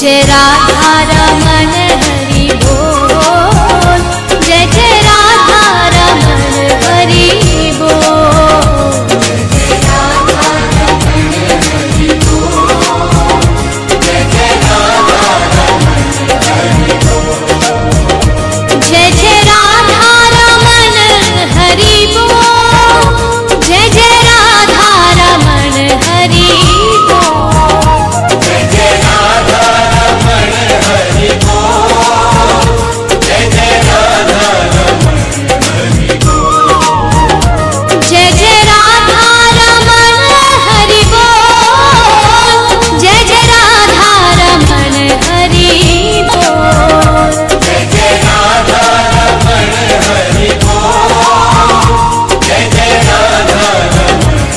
जय राधा रमन हरि बोल, जय जय राधा रमन हरि बोल, जय राधा रमन हरि बोल, जय जय राधा रमन हरि बोल, जय जय राधा रमन हरि बोल, जय जय राधा रमन हरि बोल, जय जय राधा रमन हरि बोल, जय जय राधा रमन हरि बोल, जय जय राधा रमन हरि बोल, जय जय राधा रमन हरि बोल, जय जय राधा रमन हरि बोल, जय जय राधा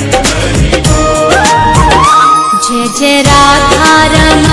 रमन हरि बोल, जय जय राधा रमन